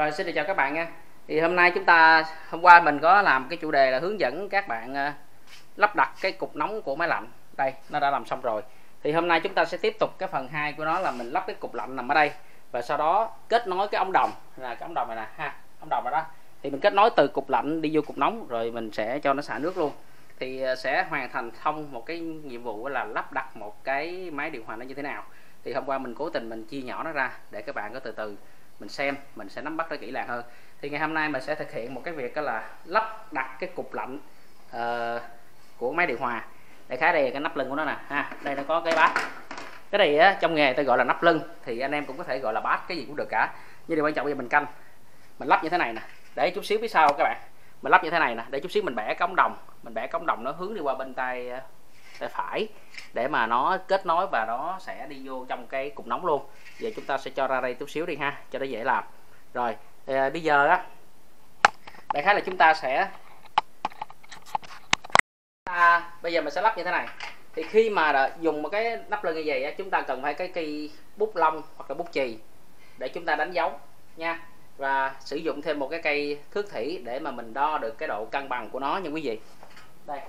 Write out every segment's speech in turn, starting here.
Rồi xin chào các bạn nha. Thì hôm nay hôm qua mình có làm cái chủ đề là hướng dẫn các bạn lắp đặt cái cục nóng của máy lạnh. Đây, nó đã làm xong rồi. Thì hôm nay chúng ta sẽ tiếp tục cái phần 2 của nó là mình lắp cái cục lạnh nằm ở đây và sau đó kết nối cái ống đồng, là cái ống đồng này nè ha, ống đồng này đó. Thì mình kết nối từ cục lạnh đi vô cục nóng rồi mình sẽ cho nó xả nước luôn. Thì sẽ hoàn thành xong một cái nhiệm vụ là lắp đặt một cái máy điều hòa nó như thế nào. Thì hôm qua mình cố tình mình chia nhỏ nó ra để các bạn có từ từ mình xem, mình sẽ nắm bắt nó kỹ càng hơn. Thì ngày hôm nay mình sẽ thực hiện một cái việc đó là lắp đặt cái cục lạnh của máy điều hòa. Để khá đây là cái nắp lưng của nó nè ha, đây nó có cái bát, cái này á, trong nghề tôi gọi là nắp lưng, thì anh em cũng có thể gọi là bát, cái gì cũng được cả. Nhưng điều quan trọng bây giờ mình canh, mình lắp như thế này nè, để chút xíu phía sau các bạn, mình lắp như thế này nè, để chút xíu mình bẻ cống đồng, nó hướng đi qua bên tay phải để mà nó kết nối và nó sẽ đi vô trong cái cục nóng luôn. Giờ chúng ta sẽ cho ra đây chút xíu đi ha, cho nó dễ làm. Rồi bây giờ á, đại khái là chúng ta sẽ bây giờ mình sẽ lắp như thế này. Thì khi mà dùng một cái nắp lưng như vậy á, chúng ta cần phải cái bút lông hoặc là bút chì để chúng ta đánh dấu nha, và sử dụng thêm một cái cây thước thủy để mà mình đo được cái độ cân bằng của nó nha quý vị. Đây,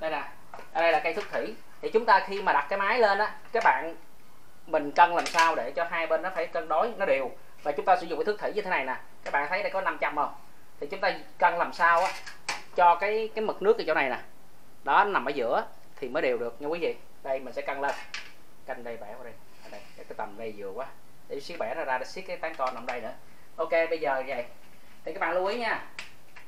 đây nè, ở đây là cây thước thủy. Thì chúng ta khi mà đặt cái máy lên á các bạn, mình cân làm sao để cho hai bên nó phải cân đối, nó đều. Và chúng ta sử dụng cái thước thủy như thế này nè, các bạn thấy đây có 500 không? Thì chúng ta cân làm sao á cho cái mực nước ở chỗ này nè, đó nằm ở giữa thì mới đều được nha quý vị. Đây mình sẽ cân lên, canh đây, bẻ qua đây, đây cái tầm đây vừa quá, để xíu bẻ ra để xiết cái tán con nằm đây nữa. Ok, bây giờ vậy thì các bạn lưu ý nha,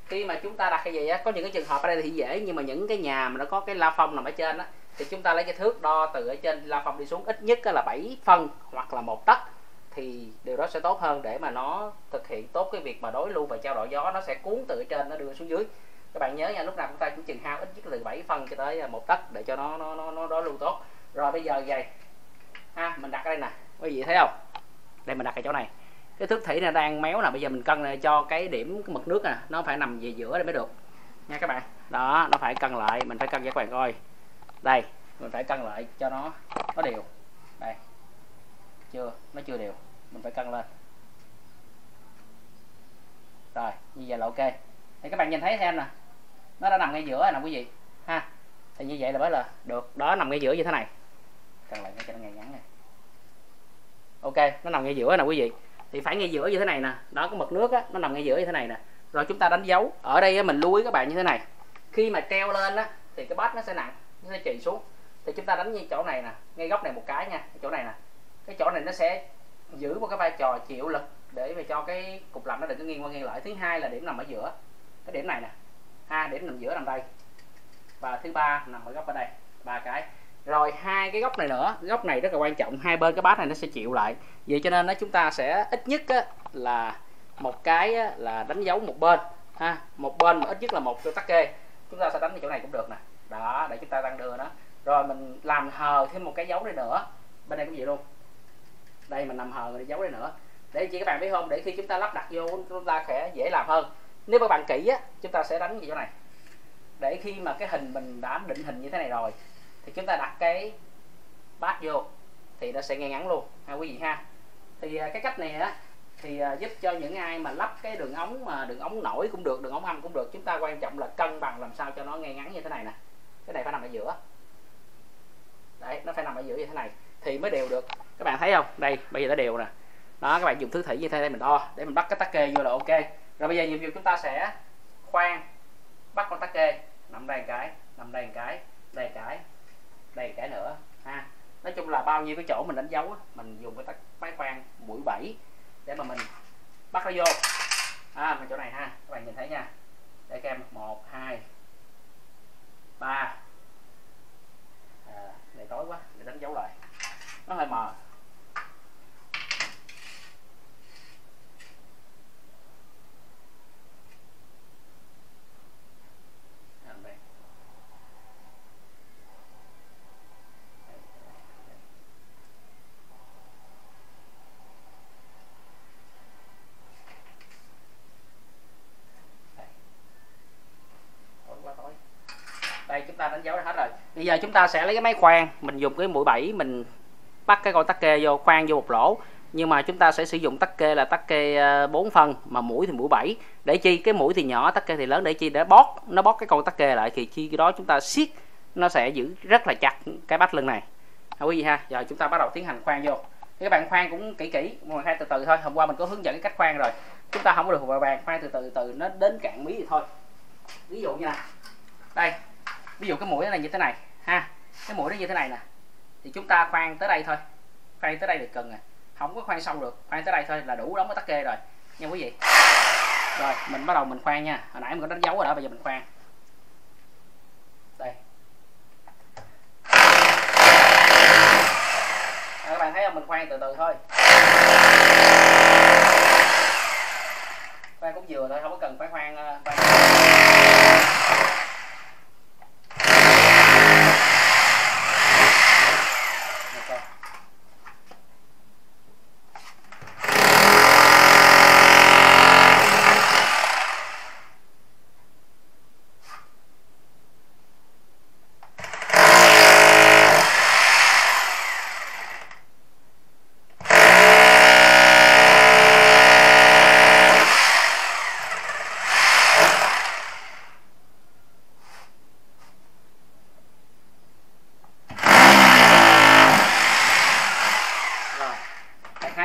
khi mà chúng ta đặt cái gì á, có những cái trường hợp ở đây thì dễ, nhưng mà những cái nhà mà nó có cái la phong nằm ở trên á, thì chúng ta lấy cái thước đo từ ở trên la phong đi xuống, ít nhất là 7 phân hoặc là 1 tấc, thì điều đó sẽ tốt hơn để mà nó thực hiện tốt cái việc mà đối lưu và trao đổi gió, nó sẽ cuốn từ ở trên nó đưa xuống dưới. Các bạn nhớ nha, lúc nào chúng ta cũng chừng hao ít nhất là từ 7 phân cho tới 1 tấc để cho nó đối lưu tốt. Rồi bây giờ vậy ha, mình đặt ở đây nè quý vị thấy không, đây mình đặt ở chỗ này, cái thước thủy này đang méo nè, bây giờ mình cân này cho cái điểm cái mực nước nè, nó phải nằm về giữa đây mới được nha các bạn. Đó, nó phải cân lại, mình phải cân cho các bạn coi, đây mình phải cân lại cho nó đều. Đây chưa, nó chưa đều, mình phải cân lên. Rồi như vậy là ok. Thì các bạn nhìn thấy xem nè, nó đã nằm ngay giữa nè quý vị ha, thì như vậy là mới là được. Đó, nằm ngay giữa như thế này, cân lại cho nó ngay ngắn này. Ok, nó nằm ngay giữa nè quý vị, thì phải ngay giữa như thế này nè, đó có mực nước á, nó nằm ngay giữa như thế này nè. Rồi chúng ta đánh dấu ở đây á, mình lưu ý các bạn như thế này, khi mà treo lên á thì cái bát nó sẽ nặng, nó sẽ chì xuống, thì chúng ta đánh như chỗ này nè, ngay góc này một cái nha, chỗ này nè, cái chỗ này nó sẽ giữ một cái vai trò chịu lực để mà cho cái cục lạnh nó đừng có nghiêng qua nghiêng lại. Thứ hai là điểm nằm ở giữa, cái điểm này nè ha, điểm nằm giữa nằm đây, và thứ ba nằm ở góc ở đây, ba cái. Rồi hai cái góc này nữa, góc này rất là quan trọng, hai bên cái bát này nó sẽ chịu lại, vậy cho nên chúng ta sẽ ít nhất là một cái là đánh dấu một bên ha, một bên ít nhất là 1 tắc kê, chúng ta sẽ đánh ở chỗ này cũng được nè, đó để chúng ta tăng đưa nó. Rồi mình làm hờ thêm một cái dấu này nữa, bên đây cũng vậy luôn, đây mình làm hờ cái dấu này nữa để chị các bạn biết không, để khi chúng ta lắp đặt vô chúng ta sẽ dễ làm hơn. Nếu các bạn kỹ á, chúng ta sẽ đánh như chỗ này, để khi mà cái hình mình đã định hình như thế này rồi thì chúng ta đặt cái bát vô thì nó sẽ ngay ngắn luôn ha quý vị ha. Thì cái cách này á thì giúp cho những ai mà lắp cái đường ống, mà đường ống nổi cũng được, đường ống âm cũng được, chúng ta quan trọng là cân bằng làm sao cho nó ngay ngắn như thế này nè, cái này phải nằm ở giữa đấy, nó phải nằm ở giữa như thế này thì mới đều được. Các bạn thấy không, đây bây giờ đã đều nè, đó các bạn dùng thước thủy như thế này mình đo để mình bắt cái tắc kê vô là ok. Rồi bây giờ nhiệm vụ chúng ta sẽ khoan bắt con tắc kê, nằm đây một cái, nằm đây một cái, đây một cái, đây cái nữa ha. Nói chung là bao nhiêu cái chỗ mình đánh dấu, mình dùng cái máy khoan mũi 7 để mà mình bắt nó vô mình chỗ này ha, các bạn nhìn thấy nha, để các em 1, 2, 3 này tối quá để đánh dấu lại nó hơi mờ. Đây chúng ta đánh dấu hết rồi. Bây giờ chúng ta sẽ lấy cái máy khoan, mình dùng cái mũi 7 mình bắt cái con tắc kê vô, khoan vô một lỗ. Nhưng mà chúng ta sẽ sử dụng tắc kê là tắc kê 4 phân, mà mũi thì mũi 7. Để chi? Cái mũi thì nhỏ, tắc kê thì lớn, để chi? Để bót, nó bót cái con tắc kê lại, thì khi đó chúng ta siết nó sẽ giữ rất là chặt cái bát lưng này. Đó quý vị ha, giờ chúng ta bắt đầu tiến hành khoan vô. Các bạn khoan cũng kỹ kỹ, mọi hai từ từ thôi. Hôm qua mình có hướng dẫn cái cách khoan rồi. Chúng ta không có được vào bàn, khoan từ từ nó đến cạn mí thì thôi. Ví dụ như này. Đây. Ví dụ cái mũi này như thế này ha. Cái mũi nó như thế này nè. Thì chúng ta khoan tới đây thôi. Khoan tới đây được cần rồi. Không có khoan xong được, khoan tới đây thôi là đủ đóng cái tắc kê rồi nha quý vị. Rồi mình bắt đầu mình khoan nha. Hồi nãy mình có đánh dấu rồi đó, bây giờ mình khoan. Đây. À, các bạn thấy không, mình khoan từ từ thôi. Khoan cũng vừa thôi, không có cần phải khoan.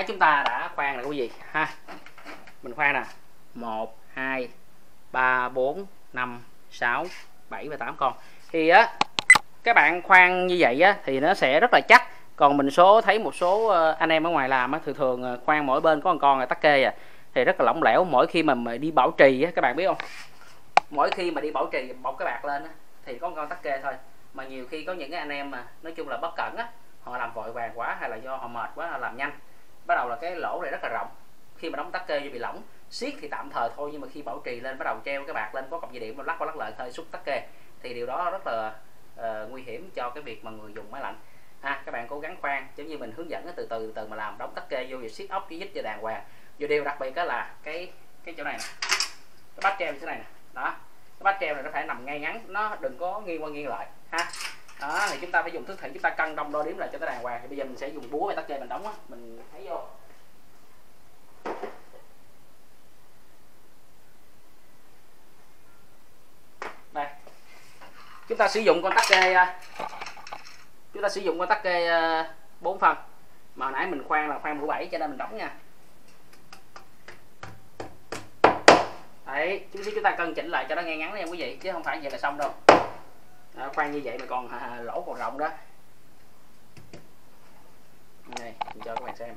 Chúng ta đã khoan rồi quý vị ha. Mình khoan nè, 1 2 3 4 5 6 7 và 8 con. Thì á các bạn khoan như vậy á thì nó sẽ rất là chắc. Còn mình thấy một số anh em ở ngoài làm á, thường khoan mỗi bên có một con là tắc kê à, thì rất là lỏng lẻo. Mỗi khi mà đi bảo trì á, các bạn biết không? Mỗi khi mà đi bảo trì bọc cái bạc lên á thì có một con tắc kê thôi. Mà nhiều khi có những cái anh em mà nói chung là bất cẩn á, họ làm vội vàng quá hay là do họ mệt quá họ làm nhanh. Bắt đầu là cái lỗ này rất là rộng, khi mà đóng tắc kê vô bị lỏng. Siết thì tạm thời thôi, nhưng mà khi bảo trì lên bắt đầu treo cái bạc lên có cọc dây điện mà lắc qua lắc lại hơi xúc tắc kê, thì điều đó rất là nguy hiểm cho cái việc mà người dùng máy lạnh. Các bạn cố gắng khoan giống như mình hướng dẫn, nó từ từ mà làm, đóng tắc kê vô rồi siết ốc cái dít cho đàng hoàng. Và điều đặc biệt đó là cái chỗ này nè, cái bát treo như thế này nè, đó, cái bát treo này nó phải nằm ngay ngắn, nó đừng có nghiêng qua nghiêng lại ha. Đó, thì chúng ta phải dùng thước thủy, chúng ta cân đong đo đếm lại cho tới đàng hoàng. Thì bây giờ mình sẽ dùng búa và tắc kê mình đóng á, mình thấy vô. Đây. Chúng ta sử dụng con tắc kê 4 phân. Mà hồi nãy mình khoan là khoan mũi 7 cho nên mình đóng nha. Đấy, chúng ta cân chỉnh lại cho nó ngay ngắn nha quý vị, chứ không phải vậy là xong đâu. Đó, khoan như vậy mà còn lỗ còn rộng đó. Đây, mình cho các bạn xem.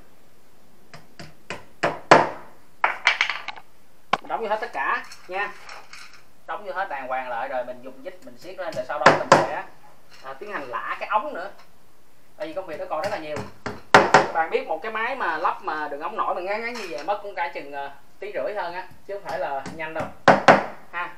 Mình đóng vô hết tất cả nha. Đóng vô hết đàng hoàng lại rồi mình dùng vít mình siết lên, rồi sau đó mình sẽ tiến hành lã cái ống nữa. Tại vì công việc nó còn rất là nhiều. Các bạn biết một cái máy mà lắp mà đường ống nổi mà ngắn ngắn như vậy mất cũng cả chừng tí rưỡi hơn á, chứ không phải là nhanh đâu. Ha.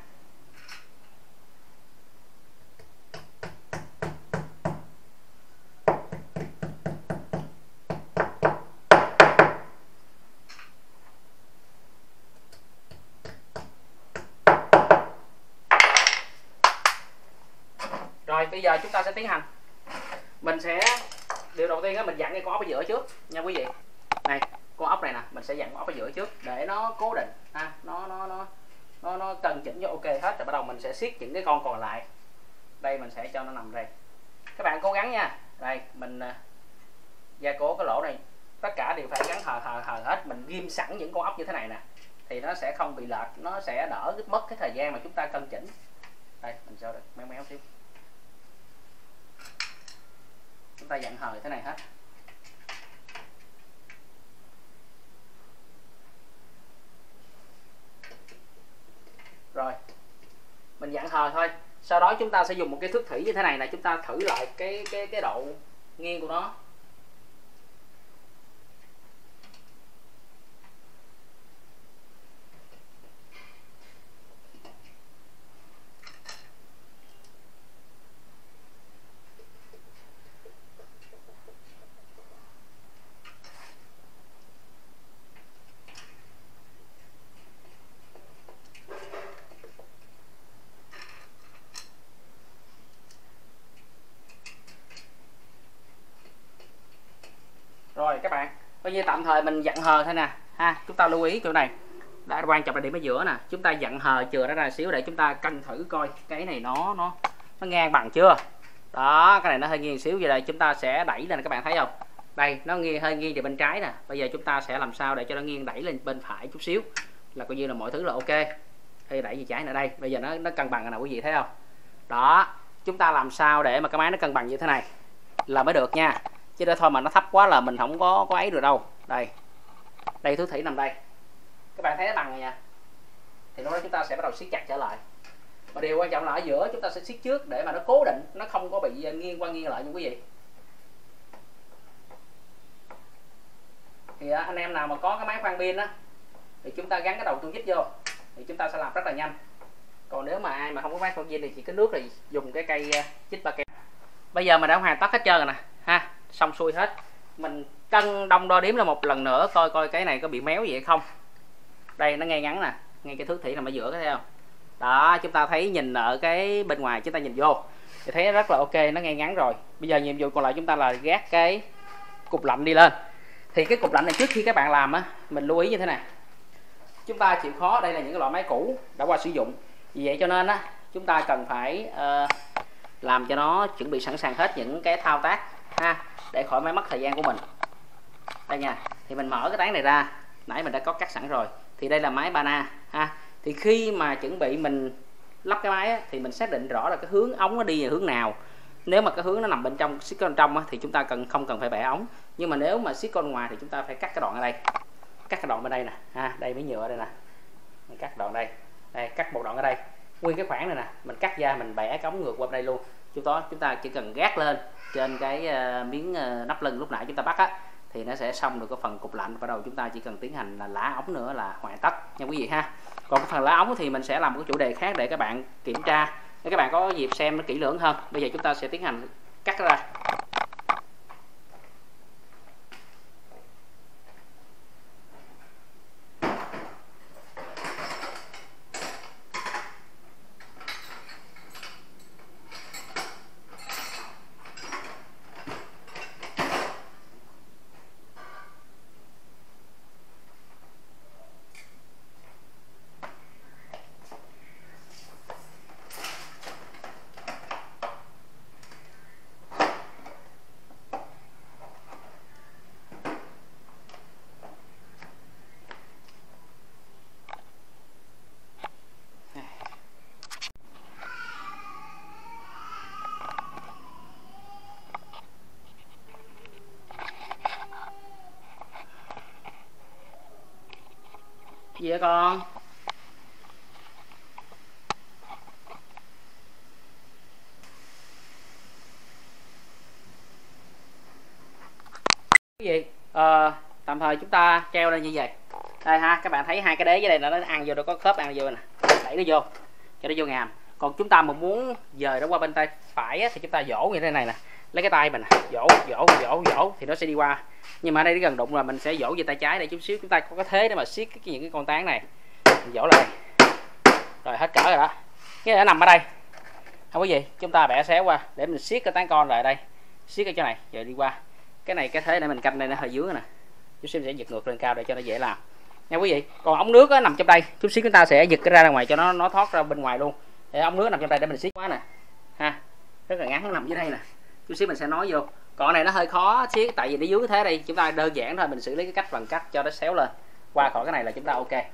Bây giờ chúng ta sẽ tiến hành, mình sẽ điều đầu tiên là mình dặn cái con ốc ở giữa trước nha quý vị. Này, con ốc này nè, mình sẽ dặn con ốc ở giữa trước để nó cố định, nó cần chỉnh cho ok hết, rồi bắt đầu mình sẽ siết những cái con còn lại. Đây mình sẽ cho nó nằm đây. Các bạn cố gắng nha. Đây mình gia cố cái lỗ này, tất cả đều phải gắn hờ hết. Mình ghim sẵn những con ốc như thế này nè, thì nó sẽ không bị lệch, nó sẽ đỡ mất cái thời gian mà chúng ta cân chỉnh. Đây mình cho méo xíu. Chúng ta dặn hời thế này hết. Rồi mình dặn hời thôi. Sau đó chúng ta sẽ dùng một cái thước thủy như thế này là chúng ta thử lại cái độ nghiêng của nó. Rồi các bạn, coi như tạm thời mình dặn hờ thôi nè ha. Chúng ta lưu ý chỗ này đã, quan trọng là điểm ở giữa nè. Chúng ta dặn hờ chừa nó ra xíu để chúng ta cân thử coi cái này nó ngang bằng chưa. Đó, cái này nó hơi nghiêng xíu, vậy là chúng ta sẽ đẩy lên, các bạn thấy không? Đây, nó nghiêng, hơi nghiêng về bên trái nè. Bây giờ chúng ta sẽ làm sao để cho nó nghiêng đẩy lên bên phải chút xíu, là coi như là mọi thứ là ok. Thì đẩy về trái nữa đây. Bây giờ nó cân bằng nè, quý vị thấy không? Đó, chúng ta làm sao để mà cái máy nó cân bằng như thế này là mới được nha. Chứ để thôi mà nó thấp quá là mình không có ấy được đâu. Đây. Đây, thứ thủy nằm đây. Các bạn thấy nó bằng rồi nha. Thì lúc đó chúng ta sẽ bắt đầu siết chặt trở lại. Mà điều quan trọng là ở giữa chúng ta sẽ siết trước để mà nó cố định, nó không có bị nghiêng qua nghiêng lại nha quý vị. Thì anh em nào mà có cái máy khoan pin á thì chúng ta gắn cái đầu tua vít vô thì chúng ta sẽ làm rất là nhanh. Còn nếu mà ai mà không có máy khoan pin thì chỉ có nước thì dùng cái cây chích ba cây. Bây giờ mình đã hoàn tất hết trơn rồi nè ha, xong xuôi hết. Mình cân đong đo đếm là một lần nữa coi coi cái này có bị méo gì hay không. Đây, nó ngay ngắn nè, ngay cái thước thủy nằm ở giữa, thấy không? Đó, chúng ta thấy nhìn ở cái bên ngoài, chúng ta nhìn vô thì thấy rất là ok, nó ngay ngắn rồi. Bây giờ nhiệm vụ còn lại chúng ta là gác cái cục lạnh đi lên. Thì cái cục lạnh này trước khi các bạn làm á, mình lưu ý như thế này. Chúng ta chịu khó, đây là những cái loại máy cũ đã qua sử dụng. Vì vậy cho nên á, chúng ta cần phải làm cho nó chuẩn bị sẵn sàng hết những cái thao tác ha, để khỏi máy mất thời gian của mình. Đây nha, thì mình mở cái tán này ra, nãy mình đã có cắt sẵn rồi. Thì đây là máy Bana ha. Thì khi mà chuẩn bị mình lắp cái máy á, thì mình xác định rõ là cái hướng ống nó đi về hướng nào. Nếu mà cái hướng nó nằm bên trong, siết con trong á, thì chúng ta không cần phải bẻ ống. Nhưng mà nếu mà siết con ngoài thì chúng ta phải cắt cái đoạn ở đây, cắt cái đoạn bên đây nè ha, đây mấy nhựa đây nè, mình cắt đoạn đây, đây cắt một đoạn ở đây, nguyên cái khoảng này nè, mình cắt ra mình bẻ cái ống ngược qua bên đây luôn. Chúng ta chỉ cần gác lên trên cái miếng nắp lưng lúc nãy chúng ta bắt á, thì nó sẽ xong được cái phần cục lạnh. Và đầu chúng ta chỉ cần tiến hành là lá ống nữa là hoàn tất nha quý vị ha. Còn cái phần lá ống thì mình sẽ làm một cái chủ đề khác để các bạn kiểm tra, để các bạn có dịp xem nó kỹ lưỡng hơn. Bây giờ chúng ta sẽ tiến hành cắt ra. Gì vậy con? Cái gì? Tạm thời chúng ta treo lên như vậy. Đây ha, các bạn thấy hai cái đế dưới đây là nó ăn vô, nó có khớp ăn vô nè. Đẩy nó vô, cho nó vô ngàm. Còn chúng ta mà muốn dời nó qua bên tay phải á, thì chúng ta dỗ như thế này nè. Lấy cái tay mình nè, dỗ thì nó sẽ đi qua. Nhưng mà ở đây nó gần đụng là mình sẽ dỗ về tay trái để chút xíu chúng ta có cái thế để mà siết những cái con tán này. Mình dỗ lại. Rồi hết cỡ rồi đó. Cái này nó nằm ở đây. Không có gì, chúng ta bẻ xéo qua để mình siết cái tán con lại đây. Siết cái chỗ này rồi đi qua. Cái này cái thế để mình canh đây nó hơi dướng nè. Chút xíu mình sẽ giật ngược lên cao để cho nó dễ làm. Nha quý vị. Còn ống nước á, nằm trong đây, chút xíu chúng ta sẽ giật cái ra ngoài cho nó thoát ra bên ngoài luôn. Để ống nước nằm trong đây để mình siết quá nè. Ha. Rất là ngắn, nó nằm dưới đây nè. Chút xíu mình sẽ nói vô. Còn này nó hơi khó siết tại vì nó dưới thế đây, chúng ta đơn giản thôi, mình xử lý cái cách bằng cách cho nó xéo lên qua khỏi cái này là chúng ta ok. Có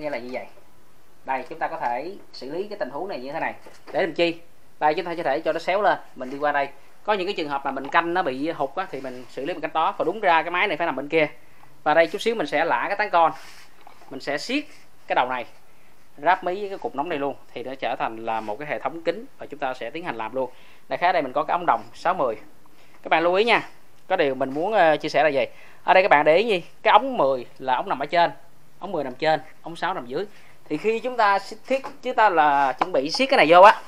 nghĩa là như vậy. Đây chúng ta có thể xử lý cái tình huống này như thế này để làm chi. Đây chúng ta có thể cho nó xéo lên, mình đi qua đây. Có những cái trường hợp mà mình canh nó bị hụt á, thì mình xử lý bằng cách đó. Và đúng ra cái máy này phải nằm bên kia. Và đây chút xíu mình sẽ lả cái tán con, mình sẽ siết cái đầu này ráp mí với cái cục nóng này luôn thì nó trở thành là một cái hệ thống kính và chúng ta sẽ tiến hành làm luôn. Đại khái đây mình có cái ống đồng 60. Các bạn lưu ý nha, có điều mình muốn chia sẻ là gì? Ở đây các bạn để ý gì? Cái ống 10 là ống nằm ở trên, ống 10 nằm trên, ống 6 nằm dưới. Thì khi chúng ta là chuẩn bị siết cái này vô á,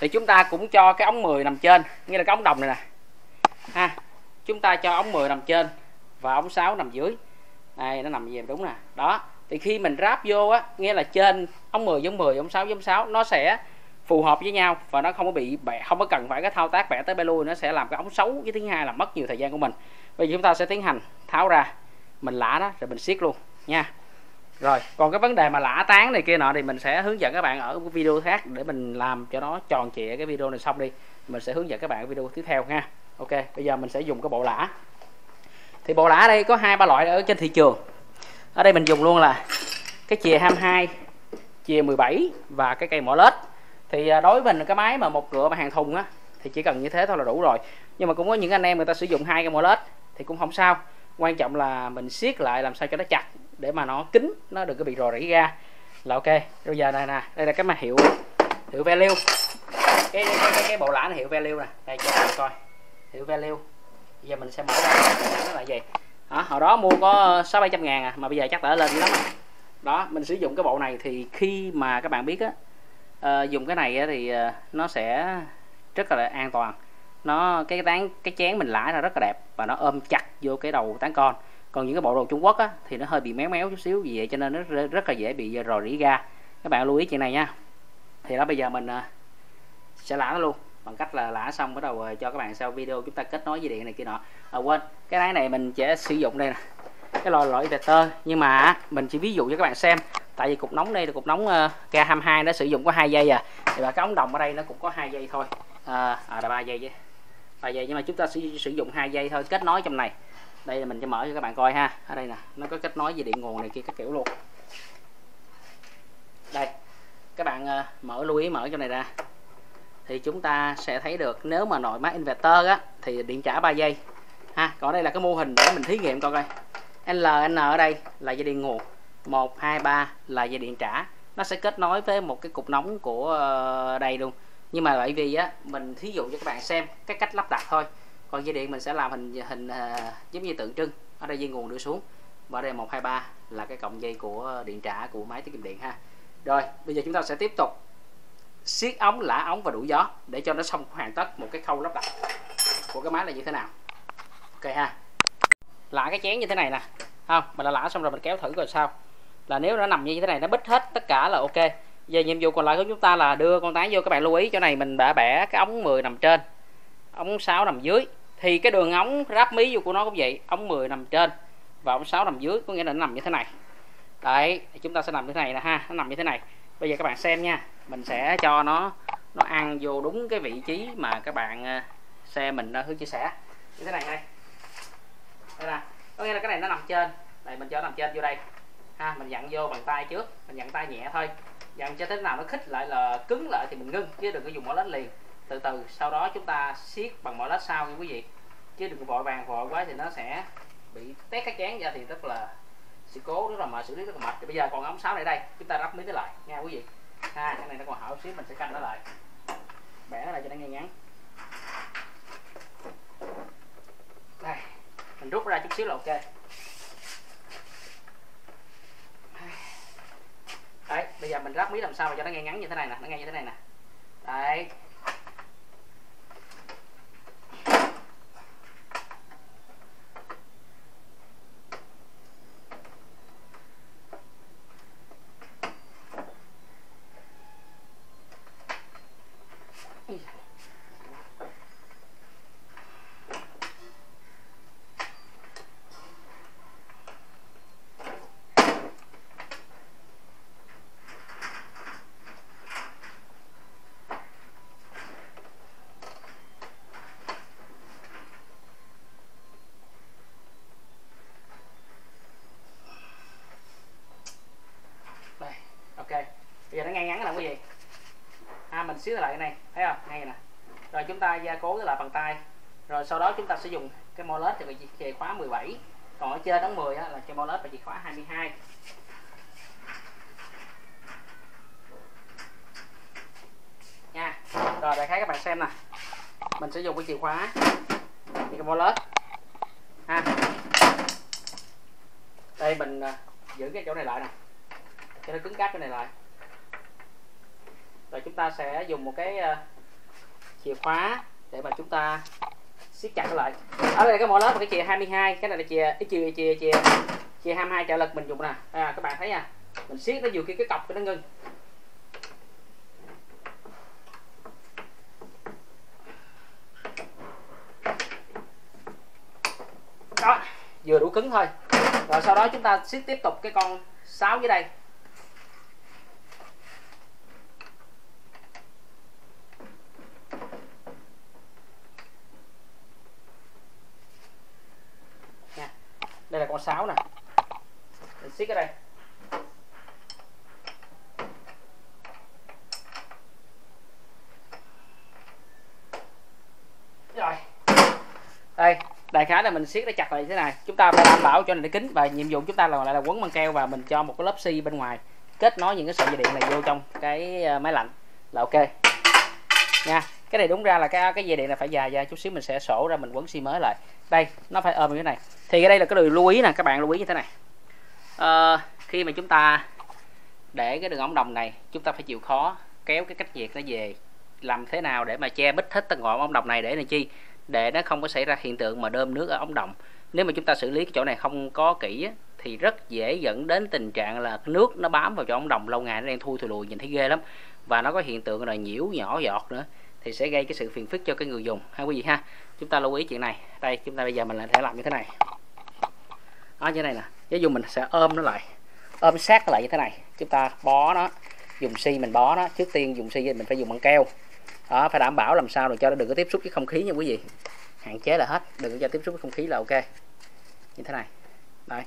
thì chúng ta cũng cho cái ống 10 nằm trên, nghĩa là cái ống đồng này nè ha, chúng ta cho ống 10 nằm trên và ống 6 nằm dưới. Đây, nó nằm về đúng nè. Đó, thì khi mình ráp vô á, nghĩa là trên ống 10 giống 10, ống 6 giống 6, nó sẽ phù hợp với nhau và nó không có bị bẻ, không có cần phải cái thao tác bẻ tới bẻ lui, nó sẽ làm cái ống xấu. Với thứ hai là mất nhiều thời gian của mình. Bây giờ chúng ta sẽ tiến hành tháo ra, mình lã nó rồi mình siết luôn nha. Rồi còn cái vấn đề mà lã tán này kia nọ thì mình sẽ hướng dẫn các bạn ở video khác, để mình làm cho nó tròn trịa cái video này xong đi, mình sẽ hướng dẫn các bạn ở video tiếp theo nha. Ok, bây giờ mình sẽ dùng cái bộ lã. Thì bộ lã ở đây có 2-3 loại ở trên thị trường. Ở đây mình dùng luôn là cái chìa 22, chìa 17 và cái cây mỏ lết. Thì đối với mình cái máy mà một cửa mà hàng thùng á thì chỉ cần như thế thôi là đủ rồi. Nhưng mà cũng có những anh em người ta sử dụng 2 cây mỏ lết thì cũng không sao. Quan trọng là mình siết lại làm sao cho nó chặt để mà nó kín, nó đừng có bị rò rỉ ra là ok. Bây giờ này nè, đây là cái mà hiệu value. Cái bộ lã này hiệu value nè. Đây cho mình coi. Hiệu value. Bây giờ mình sẽ mở ra nó là gì. À, hồi đó mua có 600-700 ngàn à, mà bây giờ chắc đã lên dữ lắm. Đó, mình sử dụng cái bộ này thì khi mà các bạn biết á, dùng cái này á, thì nó sẽ rất là an toàn. Nó cái chén mình lãi ra rất là đẹp và nó ôm chặt vô cái đầu tán con. Còn những cái bộ đồ Trung Quốc á, thì nó hơi bị méo méo chút xíu gì vậy, cho nên nó rất là dễ bị rò rỉ ra. Các bạn lưu ý chuyện này nha. Thì đó, bây giờ mình sẽ lã nó luôn bằng cách là lã xong bắt đầu cho các bạn sau video chúng ta kết nối dây điện này kia nọ. À quên, cái máy này mình sẽ sử dụng đây nè, cái loại inverter, nhưng mà mình chỉ ví dụ cho các bạn xem, tại vì cục nóng đây là cục nóng K22 nó sử dụng có 2 giây à, thì cái ống đồng ở đây nó cũng có 2 giây thôi, là 3 giây, nhưng mà chúng ta sẽ sử dụng 2 giây thôi, kết nối trong này. Đây là mình sẽ mở cho các bạn coi ha, ở đây nè, nó có kết nối dây điện nguồn này kia các kiểu luôn. Đây, các bạn mở, lưu ý mở trong này ra. Thì chúng ta sẽ thấy được nếu mà nội máy inverter á thì điện trả 3 giây ha. Còn đây là cái mô hình để mình thí nghiệm coi coi. LN ở đây là dây điện nguồn, 123 là dây điện trả. Nó sẽ kết nối với một cái cục nóng của đây luôn. Nhưng mà bởi vì á mình thí dụ cho các bạn xem cái cách lắp đặt thôi. Còn dây điện mình sẽ làm hình giống như tượng trưng. Ở đây dây nguồn đưa xuống và đây 123 là cái cọng dây của điện trả của máy tiết kiệm điện ha. Rồi, bây giờ chúng ta sẽ tiếp tục siết ống, lã ống và đủ gió để cho nó xong hoàn tất một cái khâu lắp đặt của cái máy là như thế nào. Ok ha. Lã cái chén như thế này nè, không, mình đã lã xong rồi mình kéo thử rồi sao. Là nếu nó nằm như thế này, nó bít hết tất cả là ok. Giờ nhiệm vụ còn lại của chúng ta là đưa con tán vô. Các bạn lưu ý chỗ này mình đã bẻ cái ống 10 nằm trên, ống 6 nằm dưới. Thì cái đường ống ráp mí vô của nó cũng vậy, ống 10 nằm trên và ống 6 nằm dưới, có nghĩa là nó nằm như thế này. Đấy, chúng ta sẽ nằm như thế này nè ha, nó nằm như thế này. Bây giờ các bạn xem nha, mình sẽ cho nó ăn vô đúng cái vị trí mà các bạn xe mình đã hướng chia sẻ như thế này. Đây nè, có nghĩa là cái này nó nằm trên này, mình cho nó nằm trên vô đây ha. Mình dặn vô bằng tay trước, mình dặn tay nhẹ thôi, dặn cho thế nào nó khích lại là cứng lại thì mình ngưng, chứ đừng có dùng mỏ lết liền. Từ từ sau đó chúng ta siết bằng mỏ lết sau nha quý vị, chứ đừng có vội quá thì nó sẽ bị tét cái chén ra, thì rất là sự cố, rất là mệt, xử lý rất là mệt. Thì bây giờ còn ống 6 này đây, chúng ta ráp miếng nó lại nha quý vị ha. Cái này nó còn hở xíu, mình sẽ canh nó lại, bẻ nó lại cho nó ngay ngắn. Đây, mình rút ra chút xíu là ok. Đấy, bây giờ mình ráp miếng làm sao mà cho nó ngay ngắn như thế này nè, nó ngay như thế này nè. Đấy, xíu lại cái này thấy không, ngay nè. Rồi chúng ta gia cố lại bằng tay, rồi sau đó chúng ta sẽ dùng cái mô lết thì chìa khóa 17, còn ở trên đóng 10 là cái mô lết và chìa khóa 22. Nha. Rồi đại khái các bạn xem nè. Mình sẽ dùng cái chìa khóa, cái mô lết ha. Đây mình giữ cái chỗ này lại nè, cho nó cứng cáp cái này lại. Rồi chúng ta sẽ dùng một cái chìa khóa để mà chúng ta siết chặt lại. Ở đây cái mỏ lết và cái chìa 22, cái này là chìa 22 trợ lực mình dùng nè. À, các bạn thấy nha, mình siết nó vừa kia cái cọc cho nó ngưng. Đó, vừa đủ cứng thôi. Rồi sau đó chúng ta siết tiếp tục cái con 6 dưới đây. Đây là con 6 nè. Mình siết ở đây. Rồi. Đây, đại khái là mình siết để chặt lại như thế này. Chúng ta phải đảm bảo cho nó kín và nhiệm vụ chúng ta là lại là quấn băng keo và mình cho một cái lớp xi bên ngoài kết nối những cái sợi dây điện này vô trong cái máy lạnh là ok. Nha. Cái này đúng ra là cái dây điện là phải dài ra chút xíu, mình sẽ sổ ra mình quấn xi mới lại. Đây, nó phải ôm như thế này. Thì cái đây là cái điều lưu ý nè, các bạn lưu ý như thế này. Khi mà chúng ta để cái đường ống đồng này, chúng ta phải chịu khó kéo cái cách nhiệt nó về. Làm thế nào để mà che bít hết tầng ngọn ống đồng này để làm chi? Để nó không có xảy ra hiện tượng mà đơm nước ở ống đồng. Nếu mà chúng ta xử lý cái chỗ này không có kỹ á, thì rất dễ dẫn đến tình trạng là nước nó bám vào chỗ ống đồng lâu ngày, nó đang thui thùi lùi nhìn thấy ghê lắm. Và nó có hiện tượng là nhiễu nhỏ giọt nữa, thì sẽ gây cái sự phiền phức cho cái người dùng ha quý vị ha. Chúng ta lưu ý chuyện này. Đây, chúng ta bây giờ mình lại thể làm như thế này. Đó, như thế này nè. Ví dụ mình sẽ ôm nó lại, ôm sát nó lại như thế này. Chúng ta bó nó, dùng xi mình bó nó. Trước tiên dùng xi mình phải dùng băng keo. Đó, phải đảm bảo làm sao để cho nó đừng có tiếp xúc với không khí nha quý vị. Hạn chế là hết, đừng có cho tiếp xúc với không khí là ok. Như thế này. Đây.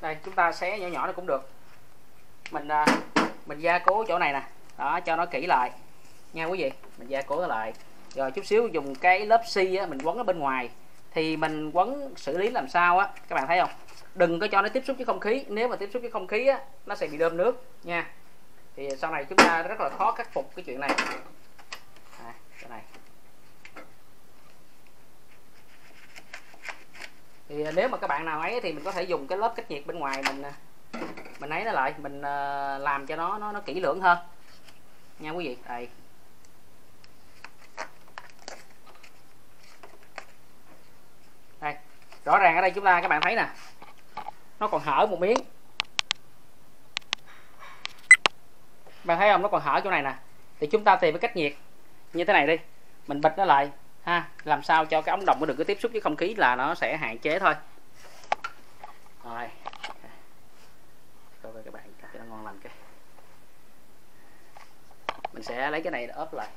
Đây, chúng ta xé nhỏ nhỏ nó cũng được. Mình gia cố chỗ này nè. Đó, cho nó kỹ lại nha quý vị, mình gia cố lại. Rồi chút xíu dùng cái lớp xi á, mình quấn ở bên ngoài. Thì mình quấn xử lý làm sao á, các bạn thấy không? Đừng có cho nó tiếp xúc với không khí. Nếu mà tiếp xúc với không khí á, nó sẽ bị đơm nước nha. Thì sau này chúng ta rất là khó khắc phục cái chuyện này. À, chỗ này. Thì nếu mà các bạn nào ấy thì mình có thể dùng cái lớp cách nhiệt bên ngoài mình ấy nó lại, mình làm cho nó kỹ lưỡng hơn nha quý vị. Đây. Đây. Rõ ràng ở đây chúng ta, các bạn thấy nè, nó còn hở một miếng. Bạn thấy không, nó còn hở chỗ này nè. Thì chúng ta tìm cái cách nhiệt như thế này đi, mình bịt nó lại ha, làm sao cho cái ống đồng nó đừng có tiếp xúc với không khí là nó sẽ hạn chế thôi. Rồi. Coi các bạn cho nó ngon lành cái. Mình sẽ lấy cái này ốp lại.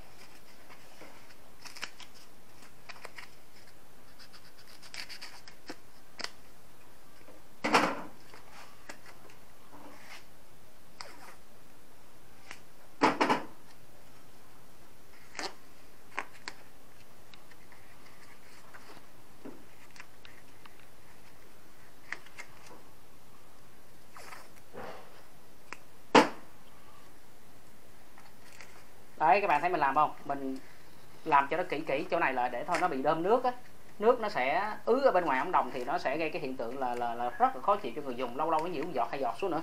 Đấy, các bạn thấy mình làm không? Mình làm cho nó kỹ chỗ này là để thôi nó bị đơm nước á. Nước nó sẽ ứ ở bên ngoài ống đồng thì nó sẽ gây cái hiện tượng là rất là khó chịu cho người dùng, lâu lâu nó nhiễu giọt hay giọt xuống nữa.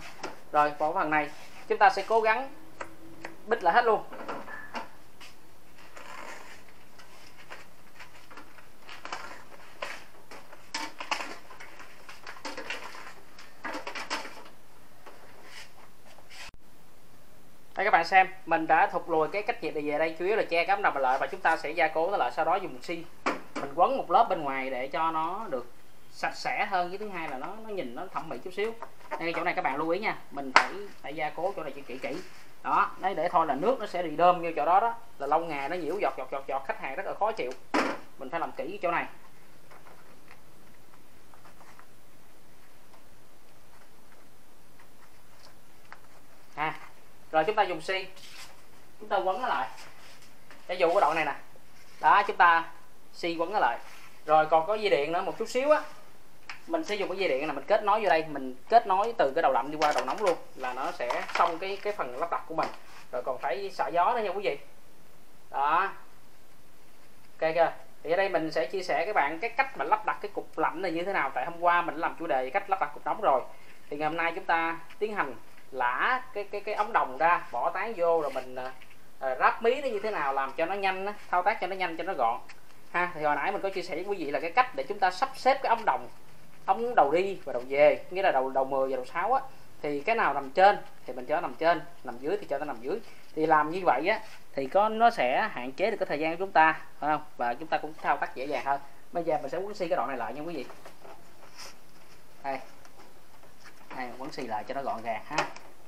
Rồi, bộ phần này chúng ta sẽ cố gắng bít lại hết luôn. Đây các bạn xem, mình đã thụt lùi cái cách nhiệt này về đây, chủ yếu là che cái ống đồng lại và chúng ta sẽ gia cố nó lại, sau đó dùng xi mình quấn một lớp bên ngoài để cho nó được sạch sẽ hơn, với thứ hai là nó nhìn nó thẩm mỹ chút xíu. Đây chỗ này các bạn lưu ý nha, mình phải gia cố chỗ này cho kỹ. Đó, đấy để thôi là nước nó sẽ bị đơm như chỗ đó đó, là lâu ngày nó nhiễu giọt, khách hàng rất là khó chịu. Mình phải làm kỹ chỗ này. À. Rồi chúng ta dùng xi, chúng ta quấn nó lại. Ví dụ cái đoạn này nè. Đó, chúng ta xi quấn nó lại. Rồi còn có dây điện nữa một chút xíu á. Mình sẽ dùng cái dây điện này mình kết nối vô đây, mình kết nối từ cái đầu lạnh đi qua đầu nóng luôn là nó sẽ xong cái phần lắp đặt của mình. Rồi còn phải xả gió nữa nha quý vị. Đó. Ok chưa? Thì ở đây mình sẽ chia sẻ các bạn cái cách mà lắp đặt cái cục lạnh này như thế nào, tại hôm qua mình làm chủ đề cách lắp đặt cục nóng rồi. Thì ngày hôm nay chúng ta tiến hành lã cái ống đồng ra, bỏ tán vô rồi mình ráp mí nó như thế nào làm cho nó nhanh, thao tác cho nó nhanh cho nó gọn ha. Thì hồi nãy mình có chia sẻ với quý vị là cái cách để chúng ta sắp xếp cái ống đồng, ống đầu đi và đầu về, nghĩa là đầu 10 và đầu 6 á, thì cái nào nằm trên thì mình cho nó nằm trên, nằm dưới thì cho nó nằm dưới. Thì làm như vậy á thì nó sẽ hạn chế được cái thời gian của chúng ta, phải không? Và chúng ta cũng thao tác dễ dàng hơn. Bây giờ mình sẽ quấn xi cái đoạn này lại nha quý vị. Đây. Đây, quấn xi lại cho nó gọn gàng ha.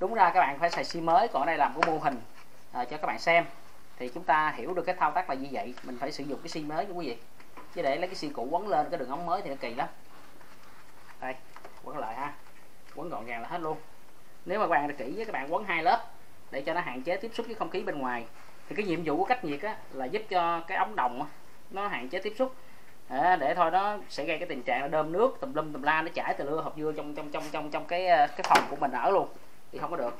Đúng ra các bạn phải xài xi mới, còn ở đây làm cái mô hình cho các bạn xem thì chúng ta hiểu được cái thao tác là như vậy. Mình phải sử dụng cái xi mới nha quý vị, chứ để lấy cái xi cũ quấn lên cái đường ống mới thì nó kỳ lắm. Đây, quấn lại ha, quấn gọn gàng là hết luôn. Nếu mà các bạn kỹ các bạn quấn hai lớp để cho nó hạn chế tiếp xúc với không khí bên ngoài. Thì cái nhiệm vụ của cách nhiệt á, là giúp cho cái ống đồng á, nó hạn chế tiếp xúc để thôi nó sẽ gây cái tình trạng là đơm nước tùm lum tùm la, nó chảy từ lưa hộp dưa trong cái phòng của mình ở luôn thì không có được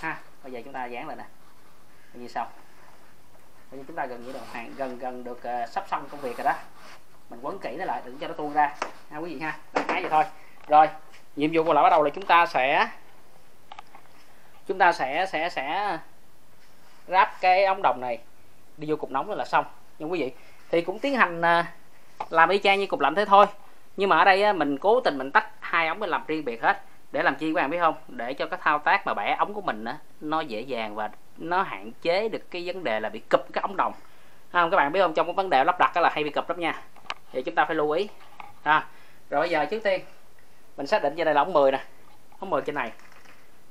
ha. Bây giờ chúng ta dán lại nè, như xong. Bây giờ chúng ta gần như gần được sắp xong công việc rồi đó. Mình quấn kỹ nó lại đừng cho nó tuôn ra ha quý vị ha. Đại khái vậy thôi. Rồi, nhiệm vụ là bắt đầu là chúng ta sẽ ráp cái ống đồng này đi vô cục nóng là xong nha quý vị. Thì cũng tiến hành làm y chang như cục lạnh thế thôi, nhưng mà ở đây mình cố tình mình tách hai ống để làm riêng biệt hết, để làm chi các bạn biết không, để cho cái thao tác mà bẻ ống của mình nó dễ dàng và nó hạn chế được cái vấn đề là bị cụp cái ống đồng. Không, các bạn biết không, trong cái vấn đề lắp đặt là hay bị cụp lắm nha, thì chúng ta phải lưu ý ha. Rồi bây giờ trước tiên mình xác định cho đây là ống 10 nè, ống 10 trên này,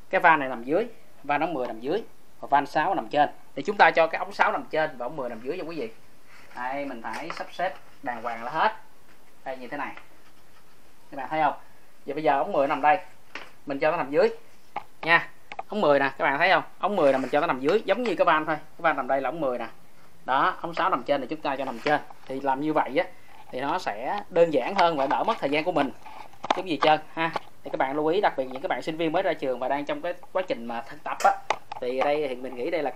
cái van này nằm dưới, van ống 10 nằm dưới và van 6 nằm trên, thì chúng ta cho cái ống 6 nằm trên và ống 10 nằm dưới nha quý vị. Đây, mình phải sắp xếp đàng hoàng là hết. Đây như thế này, các bạn thấy không? Vậy bây giờ ống 10 nằm đây, mình cho nó nằm dưới nha. Ống 10 nè, các bạn thấy không? Ống 10 là mình cho nó nằm dưới, giống như cái van thôi. Cái van nằm đây là ống 10 nè. Đó, ống 6 nằm trên thì chúng ta cho nằm trên. Thì làm như vậy á thì nó sẽ đơn giản hơn và đỡ mất thời gian của mình. Chứ gì trơn ha. Thì các bạn lưu ý, đặc biệt những các bạn sinh viên mới ra trường và đang trong cái quá trình mà thực tập á, thì đây thì mình nghĩ đây là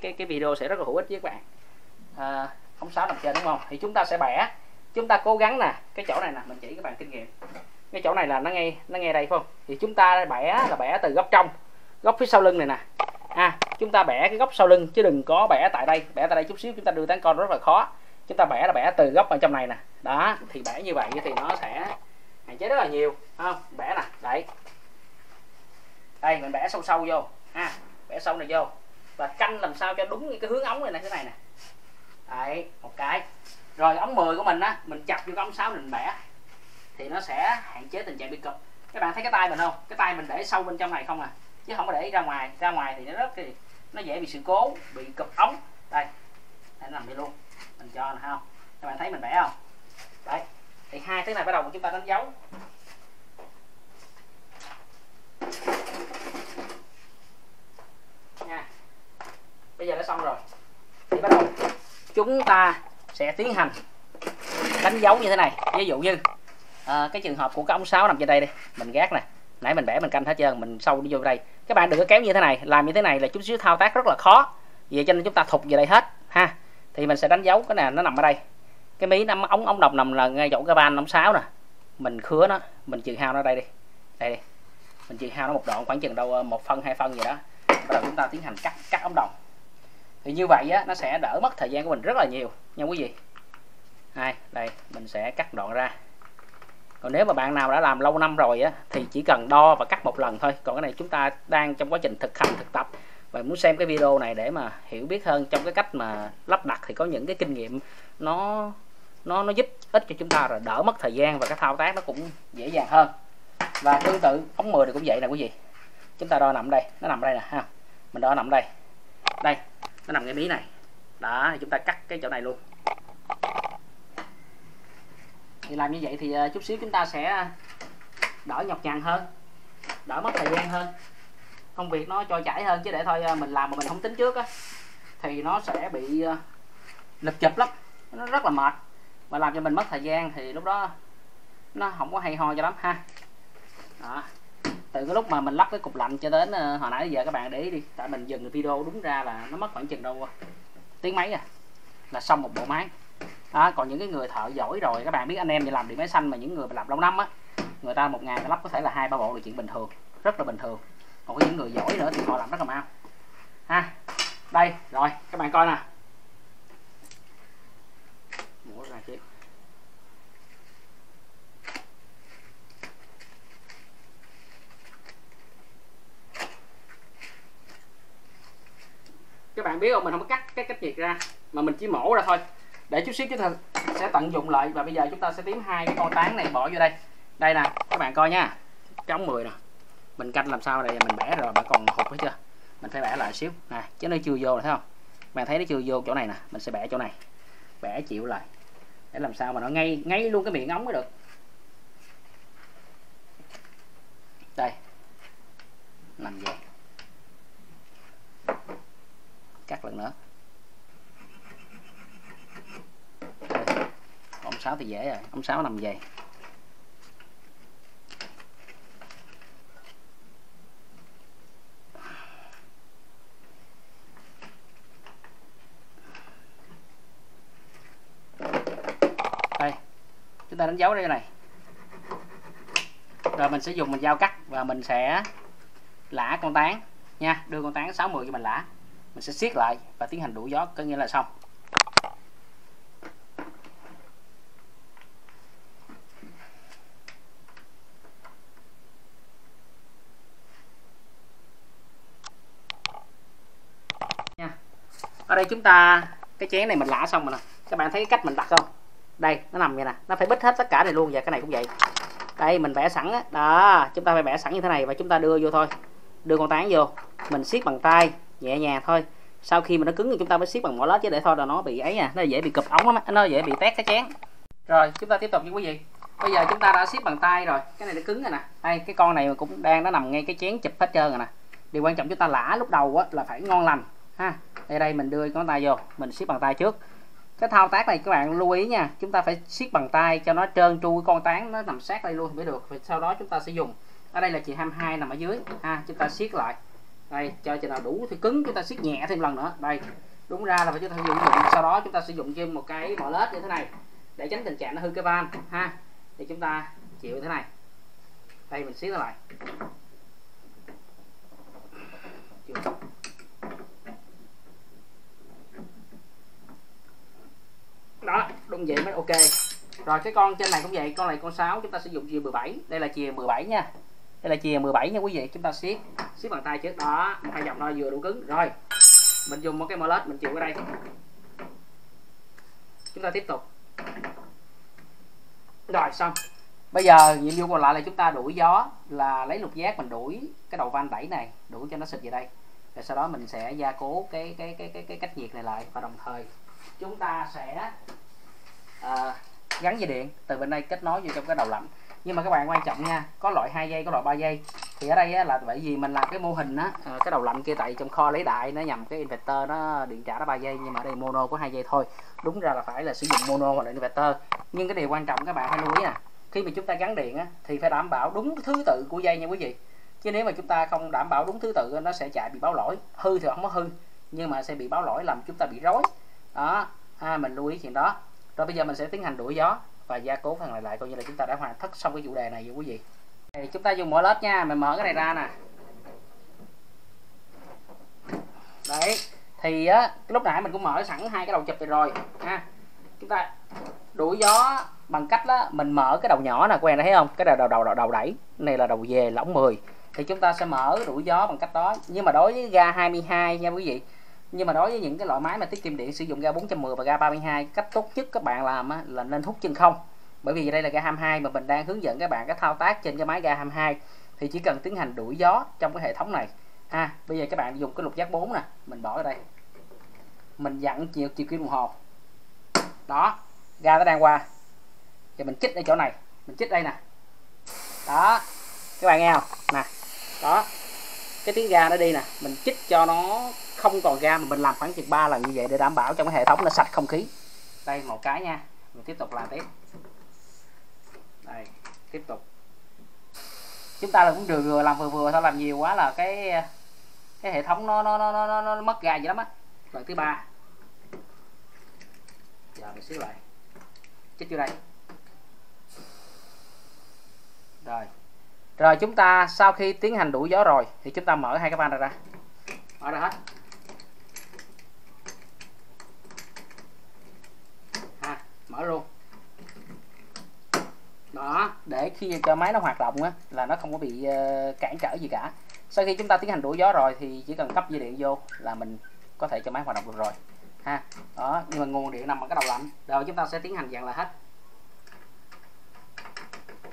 cái video sẽ rất là hữu ích với các bạn. Ống 6 nằm trên đúng không? Thì chúng ta sẽ bẻ. Chúng ta cố gắng nè, cái chỗ này nè, mình chỉ các bạn kinh nghiệm. Cái chỗ này là nó ngay đây phải không? Thì chúng ta bẻ là bẻ từ góc trong, góc phía sau lưng này nè. Chúng ta bẻ cái góc sau lưng chứ đừng có bẻ tại đây. Bẻ tại đây chút xíu chúng ta đưa tán con rất là khó. Chúng ta bẻ là bẻ từ góc ở trong này nè. Đó, thì bẻ như vậy thì nó sẽ hạn chế rất là nhiều, không? Bẻ nè, đấy. Đây, mình bẻ sâu vô. Bẻ sâu này vô. Và canh làm sao cho đúng cái hướng ống này nè, thế này nè. Đấy, một cái. Rồi ống 10 của mình á, mình chặt vô cái ống 6 mình bẻ thì nó sẽ hạn chế tình trạng bị cụp. Các bạn thấy cái tay mình không? Cái tay mình để sâu bên trong này không à, chứ không có để ra ngoài. Ra ngoài thì nó rất cái nó dễ bị sự cố, bị cụp ống. Đây. Đây nó nằm đây luôn. Mình cho nè không? Các bạn thấy mình bẻ không? Đấy. Thì hai thứ này bắt đầu chúng ta đánh dấu. Nha. Bây giờ đã xong rồi. Thì bắt đầu chúng ta sẽ tiến hành đánh dấu như thế này. Ví dụ như cái trường hợp của cái ống 6 nằm trên đây đi, mình gác nè, nãy mình bẻ mình canh hết trơn, mình sâu đi vô đây. Các bạn đừng có kéo như thế này, làm như thế này là chút xíu thao tác rất là khó, vậy cho nên chúng ta thụt về đây hết ha. Thì mình sẽ đánh dấu cái này, nó nằm ở đây, cái mí nằm ống đồng nằm là ngay chỗ cái van ống 6 nè, mình khứa nó, mình trừ hao nó đây đi, đây đi. Mình trừ hao nó một đoạn khoảng chừng đâu 1 phân 2 phân gì đó. Bắt đầu chúng ta tiến hành cắt ống đồng. Thì như vậy á, nó sẽ đỡ mất thời gian của mình rất là nhiều nha quý vị. Đây mình sẽ cắt đoạn ra. Còn nếu mà bạn nào đã làm lâu năm rồi á, thì chỉ cần đo và cắt một lần thôi. Còn cái này chúng ta đang trong quá trình thực hành thực tập và muốn xem cái video này để mà hiểu biết hơn trong cái cách mà lắp đặt thì có những cái kinh nghiệm nó giúp ích cho chúng ta rồi, đỡ mất thời gian và cái thao tác nó cũng dễ dàng hơn. Và tương tự ống 10 này cũng vậy nè quý vị. Chúng ta đo nằm đây, nó nằm đây nè ha. Mình đo nằm đây. Đây, nó nằm ngay mí này. Đó, chúng ta cắt cái chỗ này luôn. Thì làm như vậy thì chút xíu chúng ta sẽ đỡ nhọc nhằn hơn, đỡ mất thời gian hơn, công việc nó trôi chảy hơn. Chứ để thôi mình làm mà mình không tính trước á thì nó sẽ bị lật chụp lắm, nó rất là mệt và làm cho mình mất thời gian, thì lúc đó nó không có hay ho cho lắm ha. Đó. Từ cái lúc mà mình lắp cái cục lạnh cho đến hồi nãy giờ các bạn để ý đi, tại mình dừng video đúng ra là nó mất khoảng chừng đâu tiếng mấy à là xong một bộ máy. Còn những cái người thợ giỏi rồi, các bạn biết anh em làm điện máy xanh mà những người làm lâu năm á, người ta một ngày ta lắp có thể là 2-3 bộ là chuyện bình thường, rất là bình thường. Còn có những người giỏi nữa thì họ làm rất là mau ha. Đây rồi, các bạn coi nè, mở ra tiếp. Các bạn biết không, mình không có cắt cái cách nhiệt ra mà mình chỉ mổ ra thôi. Để chút xíu chúng ta sẽ tận dụng lại. Và bây giờ chúng ta sẽ tiến hai cái con tán này bỏ vô đây. Đây nè, các bạn coi nha. Trống 10 nè. Mình canh làm sao đây, mình bẻ rồi mà còn hụt hết chưa? Mình phải bẻ lại xíu nè, chứ nó chưa vô rồi thấy không? Bạn thấy nó chưa vô chỗ này nè, mình sẽ bẻ chỗ này. Bẻ chịu lại. Để làm sao mà nó ngay ngay luôn cái miệng ống mới được. Đây. Nằm vô. Cắt lần nữa. Ống 6 thì dễ rồi, ống 6 nằm về. Đây. Chúng ta đánh dấu đây này. Rồi mình sẽ dùng mình dao cắt và mình sẽ lã con tán nha, đưa con tán 60 cho mình lã. Mình sẽ siết lại và tiến hành đủ gió, có nghĩa là xong. Nha. Ở đây chúng ta cái chén này mình lã xong rồi nè. Các bạn thấy cái cách mình đặt không? Đây, nó nằm vậy nè, nó phải bít hết tất cả này luôn và cái này cũng vậy. Đây mình vẽ sẵn đó. Đó, chúng ta phải vẽ sẵn như thế này và chúng ta đưa vô thôi. Đưa con tán vô, mình siết bằng tay nhẹ nhàng thôi. Sau khi mà nó cứng thì chúng ta mới siết bằng mỏ lết, chứ để thôi là nó bị ấy à, nó dễ bị cụp ống lắm, nó dễ bị tét cái chén. Rồi, chúng ta tiếp tục nha quý vị. Bây giờ chúng ta đã siết bằng tay rồi, cái này nó cứng rồi nè. Đây, cái con này cũng đang nó nằm ngay cái chén chụp hết trơn rồi nè. Điều quan trọng chúng ta lã lúc đầu á là phải ngon lành ha. Đây đây mình đưa con tay vô, mình siết bằng tay trước. Cái thao tác này các bạn lưu ý nha, chúng ta phải siết bằng tay cho nó trơn tru, con tán nó nằm sát đây luôn mới được. Và sau đó chúng ta sẽ dùng, ở đây là chị 22 nằm ở dưới ha, chúng ta siết lại đây cho chừng nào đủ thì cứng chúng ta siết nhẹ thêm lần nữa. Đây đúng ra là phải chúng ta dùng, sau đó chúng ta sử dụng thêm một cái mỏ lết như thế này để tránh tình trạng nó hư cái van ha, thì chúng ta chịu như thế này. Đây mình siết nó lại chịu. Đó, đúng vậy mới ok. Rồi cái con trên này cũng vậy, con này con 6 chúng ta sử dụng chìa 17. Đây là chìa 17 nha. Đây là chìa 17 nha quý vị, chúng ta siết bằng tay trước đó, một hai vòng thôi vừa đủ cứng. Rồi. Mình dùng một cái mỏ lết mình chịu ở đây. Chúng ta tiếp tục. Rồi xong. Bây giờ nhiệm vụ còn lại là chúng ta đuổi gió, là lấy lục giác mình đuổi cái đầu van đẩy này, đuổi cho nó xịt về đây. Rồi sau đó mình sẽ gia cố cái cách nhiệt này lại và đồng thời chúng ta sẽ gắn dây điện từ bên đây kết nối vô trong cái đầu lạnh. Nhưng mà các bạn quan trọng nha, có loại 2 giây, có loại 3 giây. Thì ở đây á, là bởi vì mình làm cái mô hình á, cái đầu lạnh kia tại trong kho lấy đại nó nhầm cái inverter nó điện trả nó 3 giây nhưng mà ở đây mono có 2 giây thôi. Đúng ra là phải là sử dụng mono hoặc là inverter. Nhưng cái điều quan trọng các bạn hãy lưu ý nè, khi mà chúng ta gắn điện á, thì phải đảm bảo đúng thứ tự của dây nha quý vị. Chứ nếu mà chúng ta không đảm bảo đúng thứ tự nó sẽ chạy bị báo lỗi. Hư thì không có hư nhưng mà sẽ bị báo lỗi làm chúng ta bị rối. Đó, mình lưu ý chuyện đó. Rồi bây giờ mình sẽ tiến hành đuổi gió và gia cố phần này lại, coi như là chúng ta đã hoàn tất xong cái chủ đề này rồi quý vị. Thì chúng ta dùng mỏ lết nha, mình mở cái này ra nè. Đấy, thì á, lúc nãy mình cũng mở sẵn hai cái đầu chụp rồi ha. Chúng ta đuổi gió bằng cách đó, mình mở cái đầu nhỏ nè, quen thấy không? Cái đầu đẩy, này là đầu về là ống 10. Thì chúng ta sẽ mở đuổi gió bằng cách đó. Nhưng mà đối với ga 22 nha quý vị. Nhưng mà đối với những cái loại máy mà tiết kiệm điện sử dụng ga 410 và ga 32, cách tốt nhất các bạn làm á, là nên hút chân không. Bởi vì đây là ga 22 mà mình đang hướng dẫn các bạn cái thao tác trên cái máy ga 22. Thì chỉ cần tiến hành đuổi gió trong cái hệ thống này ha. Bây giờ các bạn dùng cái lục giác 4 nè, mình bỏ ở đây. Mình dặn chiều kim đồng hồ. Đó, ga nó đang qua. Thì mình chích ở chỗ này, mình chích đây nè. Đó, các bạn nghe không? Nè, đó. Cái tiếng ga nó đi nè, mình chích cho nó không còn ga, mà mình làm khoảng chừng 3 lần như vậy để đảm bảo trong cái hệ thống nó sạch không khí. Đây một cái nha, mình tiếp tục làm tiếp. Đây, tiếp tục. Chúng ta là cũng vừa làm vừa thôi, làm nhiều quá là cái hệ thống nó mất ga vậy lắm á. Lần thứ 3. Giờ mình xíu lại. Chích vô đây. Rồi. Rồi chúng ta sau khi tiến hành đuổi gió rồi thì chúng ta mở hai cái van này ra. Mở ra hết. Ha, mở luôn. Đó, để khi cho máy nó hoạt động á là nó không có bị cản trở gì cả. Sau khi chúng ta tiến hành đuổi gió rồi thì chỉ cần cấp dây điện vô là mình có thể cho máy hoạt động được rồi ha. Đó, nhưng mà nguồn điện nằm ở cái đầu lạnh. Rồi chúng ta sẽ tiến hành dàn là hết.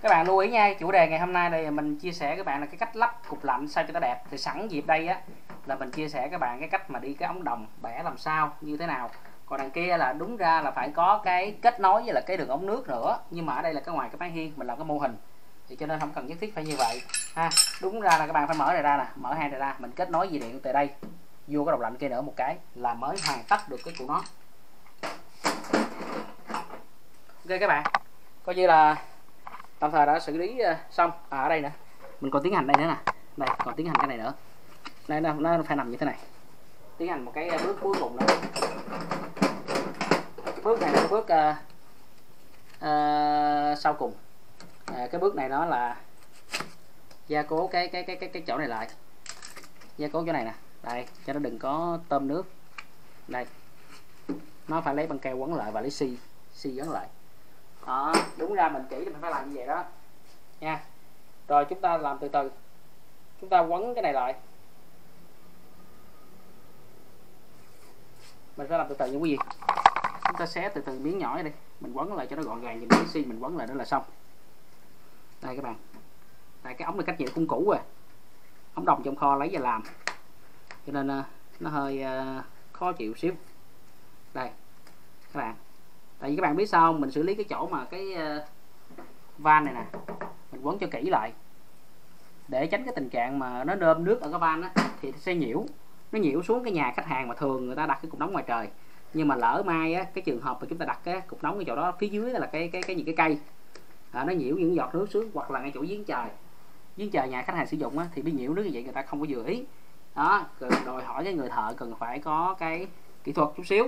Các bạn lưu ý nha, chủ đề ngày hôm nay đây mình chia sẻ các bạn là cái cách lắp cục lạnh sao cho nó đẹp. Thì sẵn dịp đây á là mình chia sẻ các bạn cái cách mà đi cái ống đồng bẻ làm sao như thế nào. Còn đằng kia là đúng ra là phải có cái kết nối với là cái đường ống nước nữa, nhưng mà ở đây là cái ngoài cái mái hiên mình làm cái mô hình thì cho nên không cần nhất thiết phải như vậy ha. Đúng ra là các bạn phải mở này ra nè, mở hai này ra, mình kết nối dây điện từ đây vô cái đầu lạnh kia nữa một cái là mới hoàn tất được cái của nó. Ok các bạn, coi như là tạm thời đã xử lý xong. À, ở đây nữa mình còn tiến hành đây nữa nè, đây còn tiến hành cái này nữa, đây nó phải nằm như thế này, tiến hành một cái bước cuối cùng nữa. Bước này là bước sau cùng. Cái bước này nó là gia cố cái chỗ này lại, gia cố chỗ này nè, đây cho nó đừng có tôm nước, đây nó phải lấy băng keo quấn lại và lấy xi quấn lại. Đó, đúng ra mình chỉ mình phải làm như vậy đó nha. Rồi chúng ta làm từ từ, chúng ta quấn cái này lại, mình phải làm từ từ nha quý vị. Chúng ta xé từ từ miếng nhỏ đi, mình quấn lại cho nó gọn gàng, nhìn cái xi mình quấn lại đó là xong. Đây các bạn, tại cái ống này cách nhiệt cũng cũ rồi, ống đồng trong kho lấy về làm cho nên nó hơi khó chịu xíu. Đây các bạn, tại vì các bạn biết sao, mình xử lý cái chỗ mà cái van này nè, mình quấn cho kỹ lại để tránh cái tình trạng mà nó đơm nước ở cái van á, thì sẽ nhiễu, nó nhiễu xuống cái nhà khách hàng mà thường người ta đặt cái cục nóng ngoài trời. Nhưng mà lỡ mai á, cái trường hợp mà chúng ta đặt cái cục nóng cái chỗ đó phía dưới là cái những cái cây nó nhiễu những giọt nước xuống, hoặc là ngay chỗ giếng trời nhà khách hàng sử dụng á, thì bị nhiễu nước như vậy người ta không có vừa ý đó. Đòi hỏi cái người thợ cần phải có cái kỹ thuật chút xíu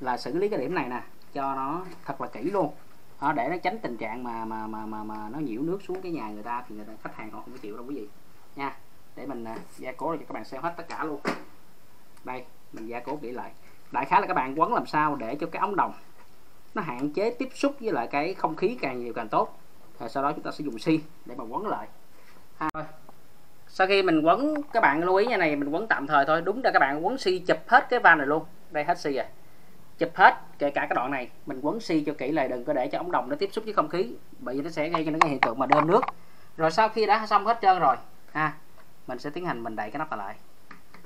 là xử lý cái điểm này nè cho nó thật là kỹ luôn đó, để nó tránh tình trạng mà nó nhiễu nước xuống cái nhà người ta thì người ta khách hàng họ không có chịu đâu quý vị nha. Để mình gia cố cho các bạn xem hết tất cả luôn. Đây mình gia cố kỹ lại, đại khái là các bạn quấn làm sao để cho cái ống đồng nó hạn chế tiếp xúc với lại cái không khí càng nhiều càng tốt. Rồi sau đó chúng ta sẽ dùng xi để mà quấn lại. Sau khi mình quấn, các bạn lưu ý như này, mình quấn tạm thời thôi. Đúng ra các bạn quấn xi chụp hết cái van này luôn. Đây hết xi rồi, chụp hết kể cả cái đoạn này, mình quấn xi cho kỹ lại, đừng có để cho ống đồng nó tiếp xúc với không khí, bởi vì nó sẽ gây cho nó cái hiện tượng mà đơm nước. Rồi sau khi đã xong hết trơn rồi ha, mình sẽ tiến hành mình đậy cái nắp lại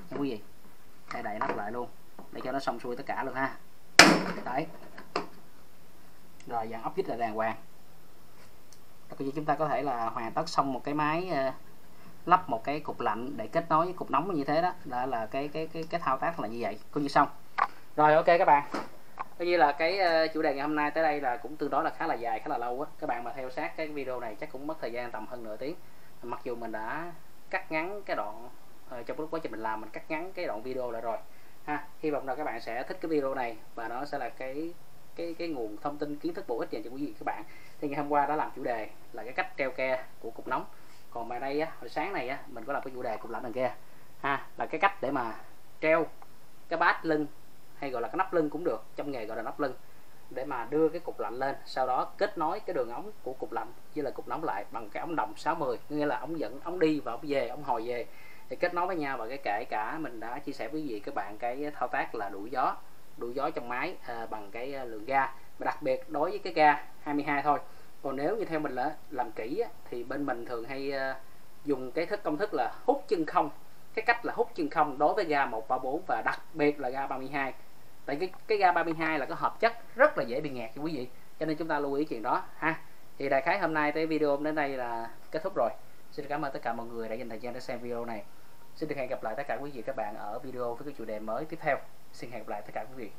nha quý vị. Đây đậy nắp lại luôn để cho nó xong xuôi tất cả luôn ha. Đấy, rồi dàn ốc vít là đàng hoàng. Bây giờ chúng ta có thể là hoàn tất xong một cái máy lắp một cái cục lạnh để kết nối với cục nóng như thế đó. Đó là cái thao tác là như vậy, coi như xong rồi. Ok các bạn, coi như là cái chủ đề ngày hôm nay tới đây là cũng tương đối là khá là dài, khá là lâu á. Các bạn mà theo sát cái video này chắc cũng mất thời gian tầm hơn nửa tiếng, mặc dù mình đã cắt ngắn cái đoạn trong lúc quá trình mình làm, mình cắt ngắn cái đoạn video lại rồi ha. Hy vọng là các bạn sẽ thích cái video này và nó sẽ là cái nguồn thông tin kiến thức bổ ích dành cho quý vị các bạn. Thì ngày hôm qua đã làm chủ đề là cái cách treo ke của cục nóng, còn bài đây á, hồi sáng này á, mình có làm cái chủ đề cục lạnh đằng kia ha, là cái cách để mà treo cái bát lưng hay gọi là cái nắp lưng cũng được, trong nghề gọi là nắp lưng, để mà đưa cái cục lạnh lên, sau đó kết nối cái đường ống của cục lạnh với là cục nóng lại bằng cái ống đồng 60, nghĩa là ống dẫn, ống đi và ống về, ống hồi về thì kết nối với nhau. Và cái kể cả mình đã chia sẻ với quý vị các bạn cái thao tác là đuổi gió trong máy bằng cái lượng ga, và đặc biệt đối với cái ga 22 thôi. Còn nếu như theo mình là làm kỹ á, thì bên mình thường hay dùng cái công thức là hút chân không, cái cách là hút chân không đối với ga 134 và đặc biệt là ga 32. Tại cái ga 32 là cái hợp chất rất là dễ bị nghẹt cho quý vị, cho nên chúng ta lưu ý chuyện đó ha. Thì đại khái hôm nay tới video đến đây là kết thúc rồi. Xin cảm ơn tất cả mọi người đã dành thời gian để xem video này. Xin được hẹn gặp lại tất cả quý vị các bạn ở video với cái chủ đề mới tiếp theo. Xin hẹn gặp lại tất cả quý vị.